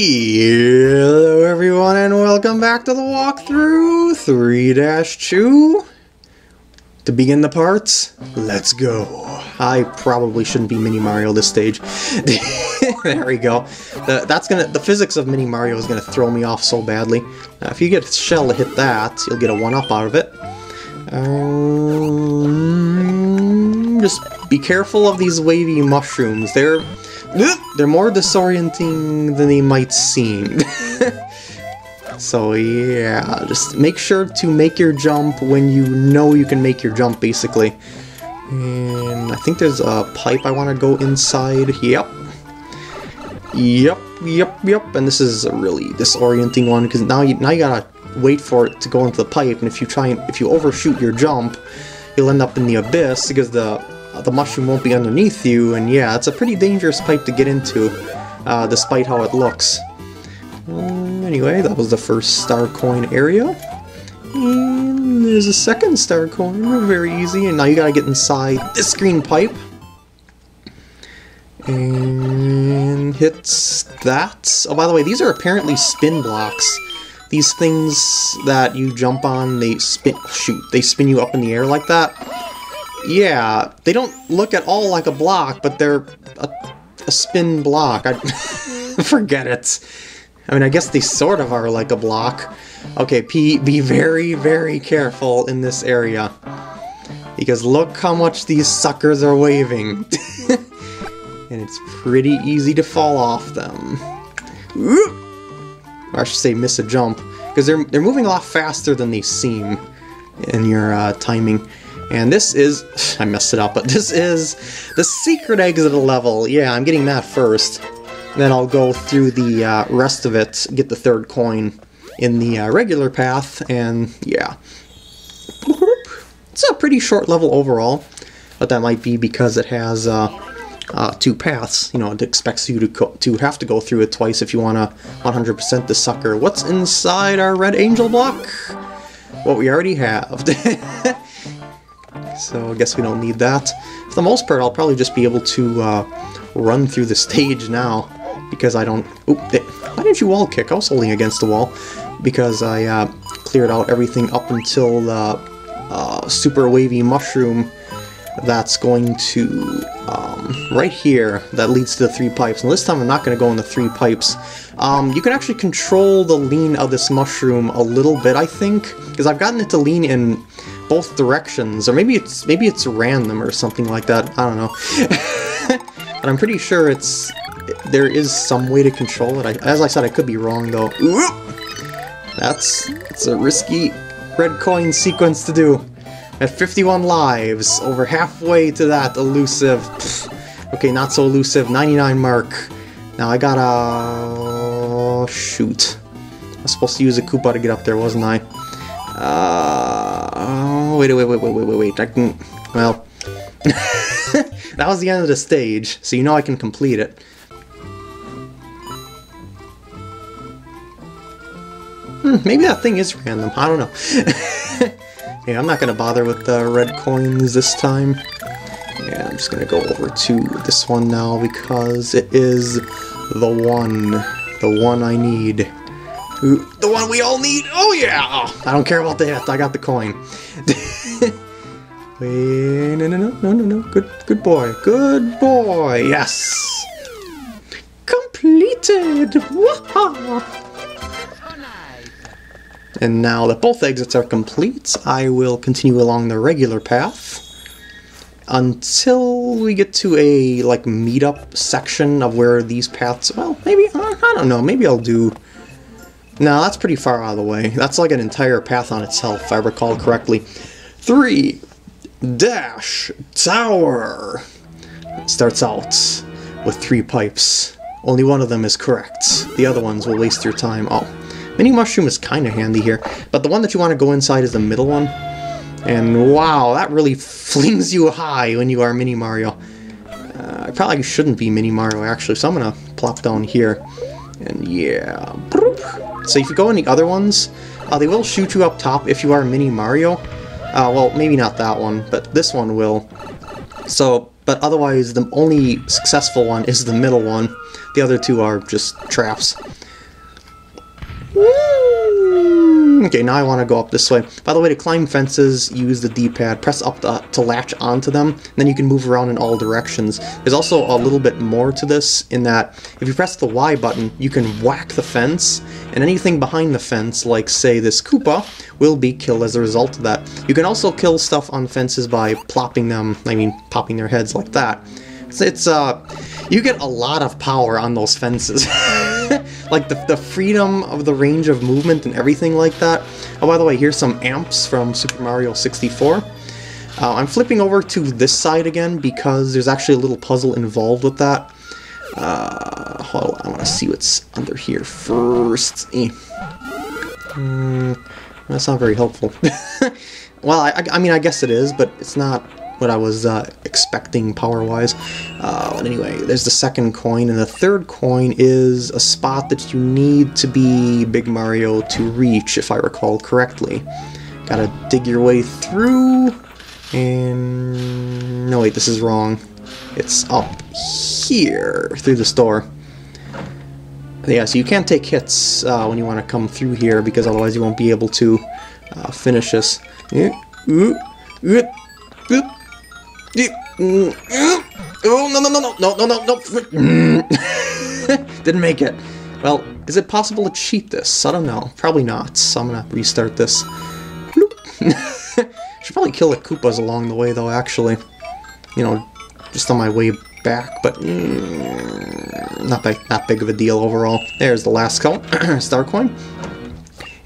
Hello everyone and welcome back to the walkthrough 3-2. To begin the parts, let's go. I probably shouldn't be Mini Mario this stage. There we go. The physics of Mini Mario is gonna throw me off so badly. Now, if you get a shell to hit that, you'll get a 1-up out of it. Just be careful of these wavy mushrooms. They're more disorienting than they might seem. So yeah, just make sure to make your jump when you know you can make your jump, basically. And I think there's a pipe I want to go inside. Yep. And this is a really disorienting one because now you gotta wait for it to go into the pipe. And if you overshoot your jump, you'll end up in the abyss because the mushroom won't be underneath you, and yeah, it's a pretty dangerous pipe to get into, despite how it looks. Anyway, that was the first star coin area. And there's a second star coin, very easy, and now you gotta get inside this green pipe. And hits that. Oh, by the way, these are apparently spin blocks. These things that you jump on, they spin you up in the air like that. Yeah, they don't look at all like a block, but they're a spin block. Forget it. I mean, I guess they sort of are like a block. Okay, be very, very careful in this area. Because look how much these suckers are waving. And it's pretty easy to fall off them. Or I should say miss a jump. Because they're moving a lot faster than they seem in your timing. And this is... I messed it up, but this is the secret exit of the level. Yeah, I'm getting that first. And then I'll go through the rest of it, get the third coin in the regular path, and yeah. It's a pretty short level overall, but that might be because it has two paths. You know, it expects you to have to go through it twice if you want to 100% the sucker. What's inside our red angel block? What we already have. So I guess we don't need that. For the most part, I'll probably just be able to run through the stage now, because I don't... Oop, why did you wall kick? I was holding against the wall, because I cleared out everything up until the super wavy mushroom that's going to... right here, that leads to the three pipes. And this time I'm not going to go in the three pipes. You can actually control the lean of this mushroom a little bit, I think, because I've gotten it to lean in both directions, or maybe it's random or something like that. I don't know. But I'm pretty sure there is some way to control it. As I said, I could be wrong though. That's a risky red coin sequence to do. At 51 lives, over halfway to that elusive. Okay, not so elusive. 99 mark. Now I gotta shoot. I was supposed to use a Koopa to get up there, wasn't I? Wait, I can... Well... That was the end of the stage, so you know I can complete it. Maybe that thing is random, I don't know. Yeah, I'm not gonna bother with the red coins this time. Yeah, I'm just gonna go over to this one now because it is the one. The one I need. Ooh, the one we all need! Oh yeah! I don't care about that, I got the coin. Wait, no, good boy, good boy, yes! Completed! Whoa! And now that both exits are complete, I will continue along the regular path until we get to a, like, meet-up section of where these paths, well, maybe, I don't know, maybe I'll do... No, that's pretty far out of the way. That's like an entire path on itself, if I recall correctly. 3-Tower! It starts out with three pipes. Only one of them is correct. The other ones will waste your time. Oh, mini mushroom is kind of handy here, but the one that you want to go inside is the middle one. And wow, that really flings you high when you are Mini Mario. I probably shouldn't be Mini Mario, actually, so I'm gonna plop down here. And yeah... So if you go in the other ones, they will shoot you up top if you are Mini Mario. Well, maybe not that one, but this one will. So, but otherwise the only successful one is the middle one. The other two are just traps. Woo! Okay, now I want to go up this way. By the way, to climb fences, use the D-pad. Press up to latch onto them, and then you can move around in all directions. There's also a little bit more to this, in that if you press the Y button, you can whack the fence, and anything behind the fence, like, say, this Koopa, will be killed as a result of that. You can also kill stuff on fences by popping their heads like that. You get a lot of power on those fences. Like, the freedom of the range of movement and everything like that. Oh, by the way, here's some amps from Super Mario 64. I'm flipping over to this side again because there's actually a little puzzle involved with that. Hold on, I want to see what's under here first. That's not very helpful. Well, I mean, I guess it is, but it's not what I was expecting power-wise. But anyway, there's the second coin, and the third coin is a spot that you need to be Big Mario to reach, if I recall correctly. Gotta dig your way through, and... no, wait, this is wrong. It's up here, through this door. Yeah, so you can't take hits when you want to come through here, because otherwise you won't be able to finish this. Oh, no. Didn't make it. Well, is it possible to cheat this? I don't know. Probably not. So I'm gonna restart this. Should probably kill the Koopas along the way, though, actually. You know, just on my way back, but not big of a deal overall. There's the last coin, star coin.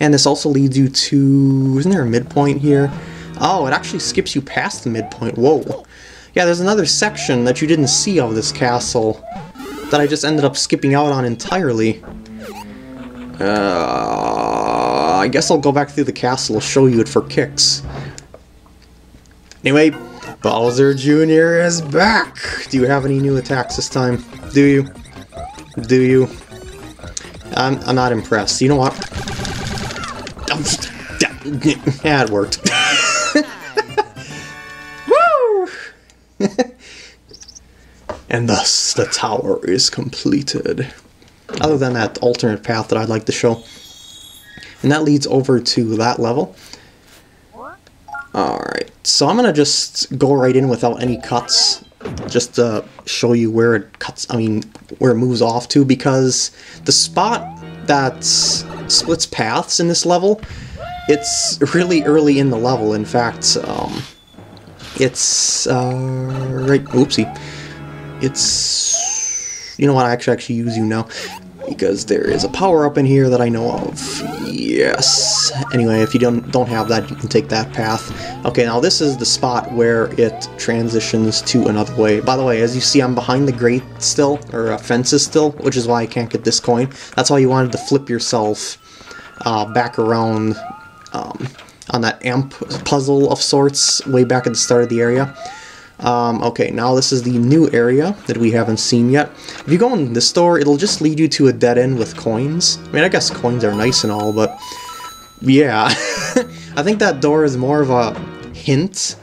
And this also leads you to... isn't there a midpoint here? Oh, it actually skips you past the midpoint. Whoa. Yeah, there's another section that you didn't see of this castle that I just ended up skipping out on entirely. I guess I'll go back through the castle and show you it for kicks. Anyway, Bowser Jr. is back! Do you have any new attacks this time? Do you? Do you? I'm not impressed. You know what? Yeah, it worked. And thus, the tower is completed. Other than that alternate path that I'd like to show. And that leads over to that level. Alright, so I'm gonna just go right in without any cuts, just to show you where it cuts, I mean, where it moves off to, because the spot that splits paths in this level, it's really early in the level. In fact, it's, right, oopsie. It's... you know what, I actually use you now, because there is a power-up in here that I know of. Yes. Anyway, if you don't have that, you can take that path. Okay, now this is the spot where it transitions to another way. By the way, as you see, I'm behind the grate still, or fences still, which is why I can't get this coin. That's why you wanted to flip yourself back around on that amp puzzle of sorts, way back at the start of the area. Okay, now this is the new area that we haven't seen yet. If you go in this door, it'll just lead you to a dead end with coins. I mean, I guess coins are nice and all, but... yeah. I think that door is more of a hint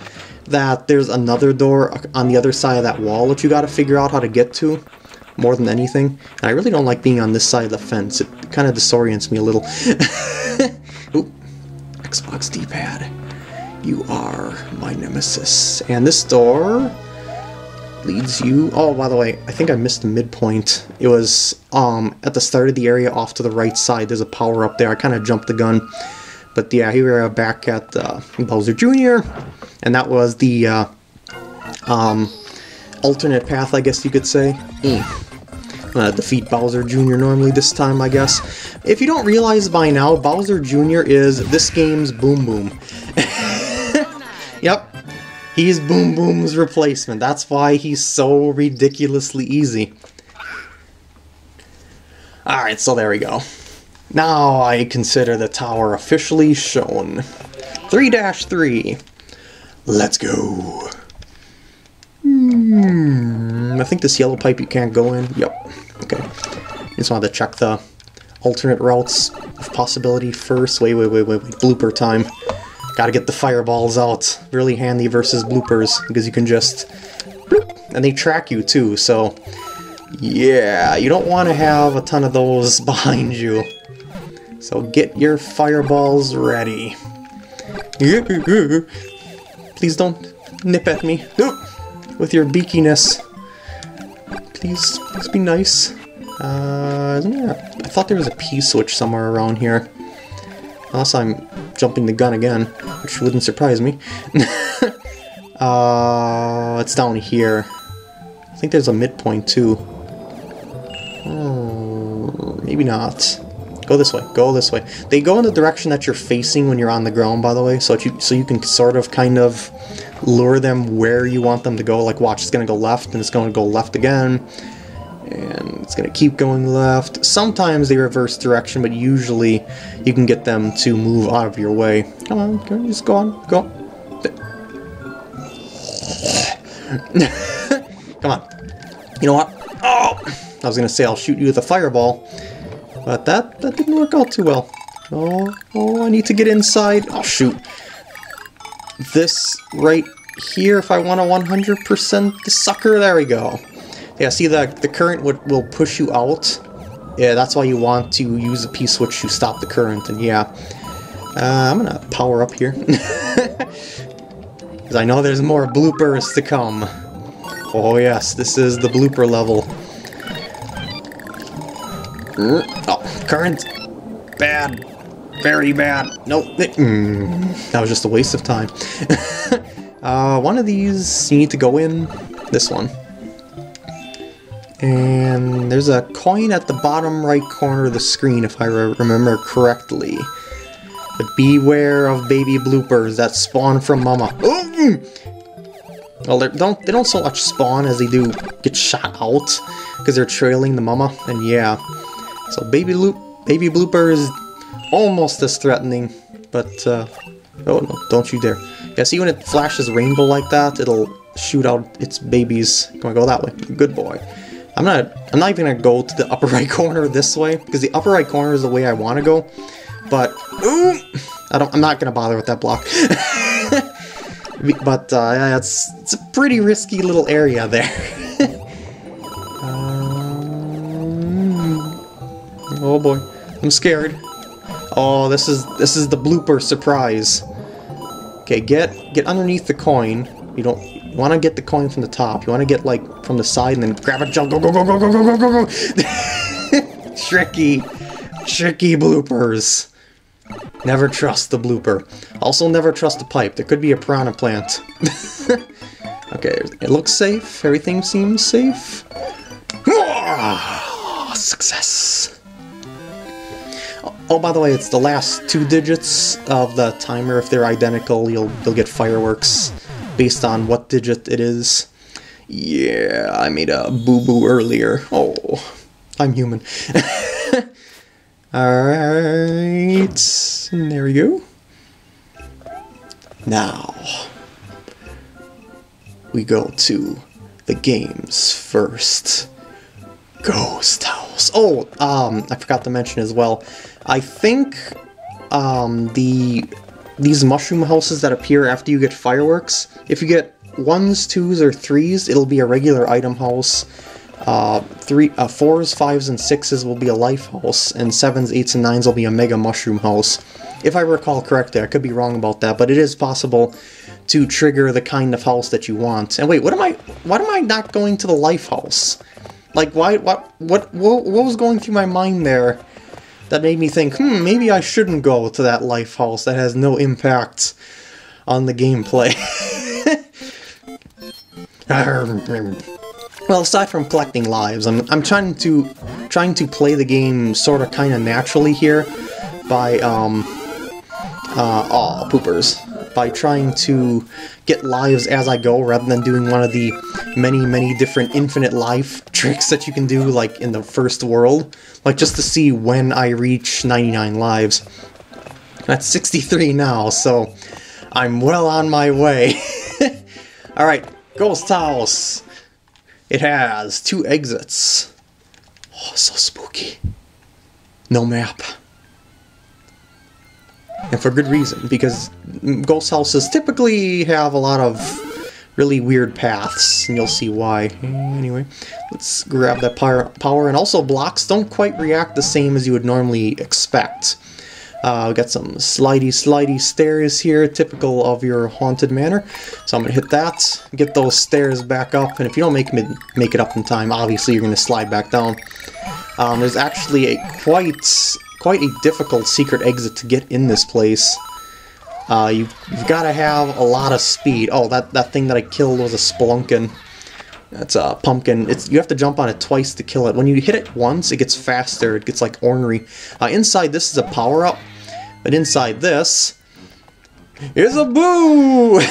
that there's another door on the other side of that wall that you gotta figure out how to get to, more than anything. And I really don't like being on this side of the fence. It kind of disorients me a little. Oop. Xbox D-pad. You are my nemesis. And this door leads you... oh, by the way, I think I missed the midpoint. It was at the start of the area off to the right side. There's a power-up there. I kind of jumped the gun. But yeah, here we are back at Bowser Jr. And that was the alternate path, I guess you could say. I'm gonna defeat Bowser Jr. normally this time, I guess. If you don't realize by now, Bowser Jr. is this game's Boom Boom. Yep, he's Boom Boom's replacement. That's why he's so ridiculously easy. Alright, so there we go. Now I consider the tower officially shown. 3-3. Let's go. I think this yellow pipe you can't go in. Yep, okay. Just wanted to check the alternate routes of possibility first. Wait, blooper time. Gotta get the fireballs out. Really handy versus bloopers, because you can just... bloop, and they track you too, so... yeah, you don't want to have a ton of those behind you. So get your fireballs ready. Please don't nip at me with your beakiness. Please be nice. Isn't there I thought there was a P-switch somewhere around here. Unless I'm jumping the gun again, which wouldn't surprise me. It's down here. I think there's a midpoint too. Oh, maybe not. Go this way. Go this way. They go in the direction that you're facing when you're on the ground, by the way, so you can sort of kind of lure them where you want them to go. Like, watch, it's gonna go left, and it's gonna go left again, and it's gonna keep going left. Sometimes they reverse direction, but usually you can get them to move out of your way. Come on, can you just go on, go on. Come on. You know what? Oh! I was gonna say I'll shoot you with a fireball, but that didn't work out too well. Oh, I need to get inside. Oh, shoot. This right here, if I want to 100% the sucker, there we go. Yeah, see, the current will push you out. Yeah, that's why you want to use a P-switch to stop the current, and yeah. I'm gonna power up here. Because I know there's more bloopers to come. Oh yes, this is the blooper level. Oh, current. Bad. Very bad. Nope. That was just a waste of time. One of these, you need to go in. This one. And there's a coin at the bottom right corner of the screen, if I remember correctly. But beware of baby bloopers that spawn from mama. Ooh! Well, they don't so much spawn as they do get shot out because they're trailing the mama, and yeah. So baby blooper is almost as threatening, but oh no, don't you dare. Yeah, see when it flashes rainbow like that, it'll shoot out its babies. Come on, go that way. Good boy. I'm not even gonna go to the upper right corner this way, because the upper right corner is the way I wanna go. But, ooh, I'm not gonna bother with that block. But, yeah, it's a pretty risky little area there. Oh boy, I'm scared. Oh, this is the blooper surprise. Okay, get underneath the coin. You want to get the coin from the top. You want to get like from the side and then grab a jump. Go. Tricky bloopers. Never trust the blooper. Also never trust the pipe. There could be a piranha plant. Okay, it looks safe. Everything seems safe. Success. Oh, by the way, it's the last two digits of the timer. If they're identical, you'll get fireworks based on what digit it is. Yeah, I made a boo-boo earlier. Oh, I'm human. Alright, there we go. Now, we go to the games first. Ghost House. Oh, I forgot to mention as well. I think these mushroom houses that appear after you get fireworks, if you get 1s, 2s, or 3s, it'll be a regular item house. 4s, 5s, and 6s will be a life house, and 7s, 8s, and 9s will be a mega mushroom house. If I recall correctly, I could be wrong about that, but it is possible to trigger the kind of house that you want. And wait, why am I not going to the life house? Like, what was going through my mind there that made me think, maybe I shouldn't go to that life house that has no impact on the gameplay. Well, aside from collecting lives, I'm trying to play the game sort of kind of naturally here by by trying to get lives as I go rather than doing one of the many different infinite life tricks that you can do like in the first world, like just to see when I reach 99 lives. That's 63 now, so I'm well on my way. All right, Ghost House. It has 2 exits. Oh, so spooky. No map. And for good reason, because ghost houses typically have a lot of really weird paths and you'll see why. Anyway, let's grab that power, and also blocks don't quite react the same as you would normally expect. We've got some slidey stairs here, typical of your haunted manor. So I'm going to hit that, get those stairs back up, and if you don't make it up in time, obviously you're going to slide back down. There's actually a quite a difficult secret exit to get in this place. You've got to have a lot of speed. Oh, that thing that I killed was a spelunkin. That's a pumpkin. You have to jump on it twice to kill it. When you hit it once, it gets faster. It gets like ornery. Inside this is a power-up, but inside this is a boo!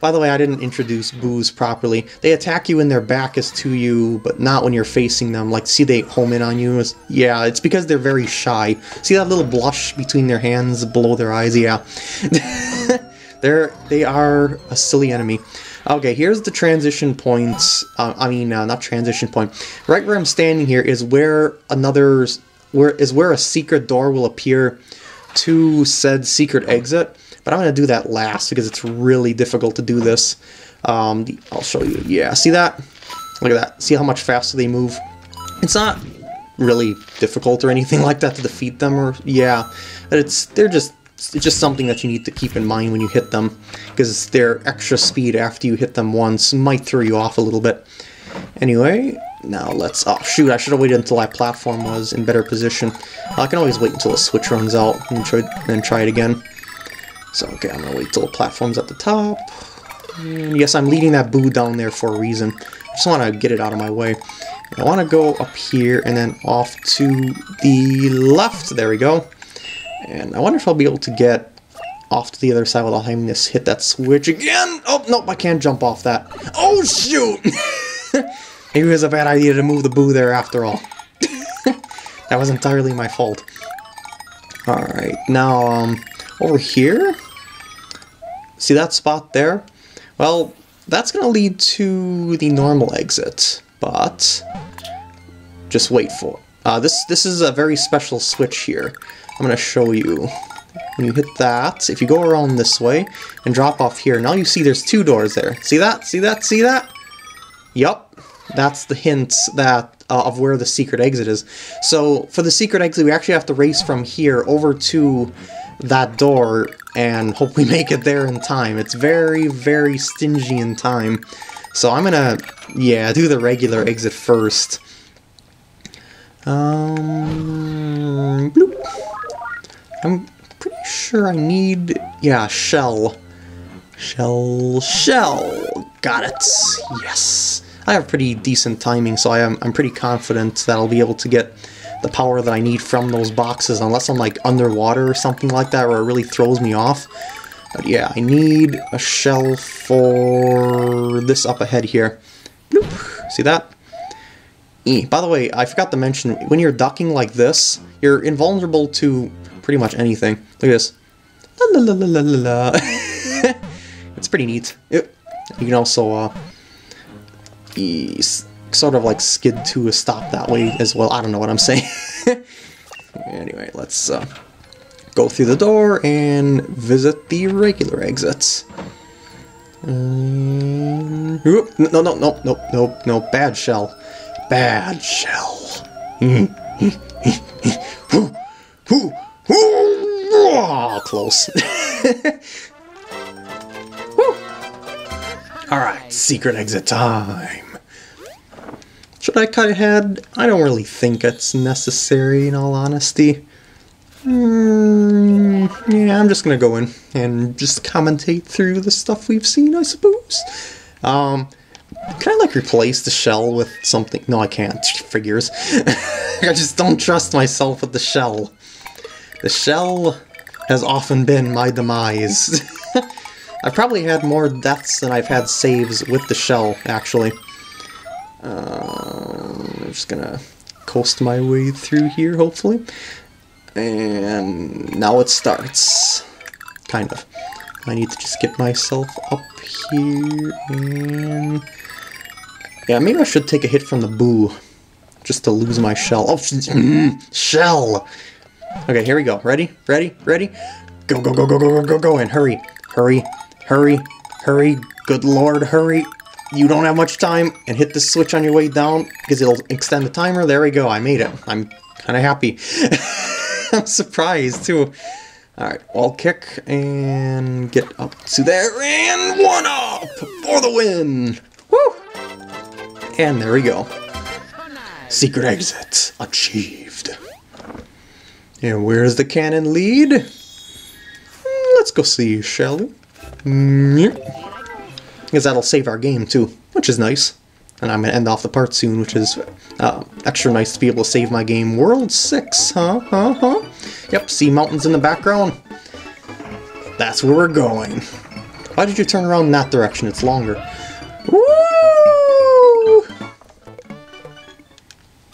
By the way, I didn't introduce boos properly. They attack you when their back is to you, but not when you're facing them. Like, see, they home in on you. Yeah, it's because they're very shy. See that little blush between their hands, below their eyes? Yeah. They are a silly enemy. Okay, here's the transition points. Not transition point. Right where I'm standing here is where a secret door will appear to said secret exit. But I'm going to do that last because it's really difficult to do this. I'll show you. Yeah, see that? Look at that. See how much faster they move? It's not really difficult or anything like that to defeat them. But it's just something that you need to keep in mind when you hit them, because their extra speed after you hit them once might throw you off a little bit. Anyway, now let's... Oh, shoot, I should have waited until that platform was in better position. I can always wait until the switch runs out and try it again. So, okay, I'm gonna wait till the platform's at the top. And yes, I'm leading that boo down there for a reason. I just want to get it out of my way. I want to go up here and then off to the left. There we go. And I wonder if I'll be able to get off to the other side without having to hit that switch again. Oh, nope, I can't jump off that. Oh, shoot! Maybe it was a bad idea to move the boo there after all. That was entirely my fault. Alright, now, over here? See that spot there? Well, that's going to lead to the normal exit, but just wait for it. This is a very special switch here. I'm going to show you. When you hit that, if you go around this way and drop off here, now you see there's two doors there. See that? See that? See that? Yup. That's the hint that of where the secret exit is. So for the secret exit, we actually have to race from here over to that door and hope we make it there in time. It's very, very stingy in time. So I'm going to, do the regular exit first. I'm pretty sure I need, shell. Got it. Yes. I have pretty decent timing, so I'm pretty confident that I'll be able to get the power that I need from those boxes, unless I'm like underwater or something like that, where it really throws me off. But yeah, I need a shell for this up ahead here. Nope. See that? By the way, I forgot to mention, when you're ducking like this, you're invulnerable to pretty much anything. Look at this. La la la la la la. It's pretty neat. You can also sort of like skid to a stop that way as well. I don't know what I'm saying. Anyway, let's go through the door and visit the regular exits. No. Bad shell. Bad shell. Oh, close. Alright, secret exit time. Should I cut ahead? I don't really think it's necessary, in all honesty. Yeah, I'm just gonna go in and just commentate through the stuff we've seen, I suppose. Can I, like, replace the shell with something? No, I can't. Figures. I just don't trust myself with the shell. The shell has often been my demise. I've probably had more deaths than I've had saves with the shell, actually. I'm just gonna coast my way through here, hopefully. And now it starts. Kind of. I need to just get myself up here and... Yeah, maybe I should take a hit from the boo, just to lose my shell. Oh, shell! Okay, here we go. Ready? Ready? Ready? Go, go, go, go, go, go, go, go, and hurry. Hurry. Hurry. Hurry. Good lord, hurry. you don't have much time, and hit the switch on your way down, because it'll extend the timer. There we go, I made it. I'm kind of happy. I'm surprised, too. Alright, wall kick, and get up to there, and 1-up for the win! Woo! And there we go. Secret exit achieved. And where's the cannon lead? Let's go see, shall we? Because that'll save our game too, which is nice. And I'm gonna end off the part soon, which is extra nice to be able to save my game. World 6, huh? Yep, see mountains in the background? That's where we're going. Why did you turn around in that direction? It's longer. Woo!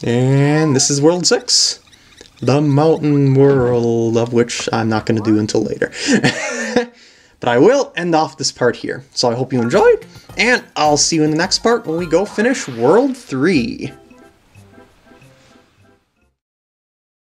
And this is World 6. The mountain world, of which I'm not gonna do until later. But I will end off this part here. So I hope you enjoyed, and I'll see you in the next part when we go finish World 3.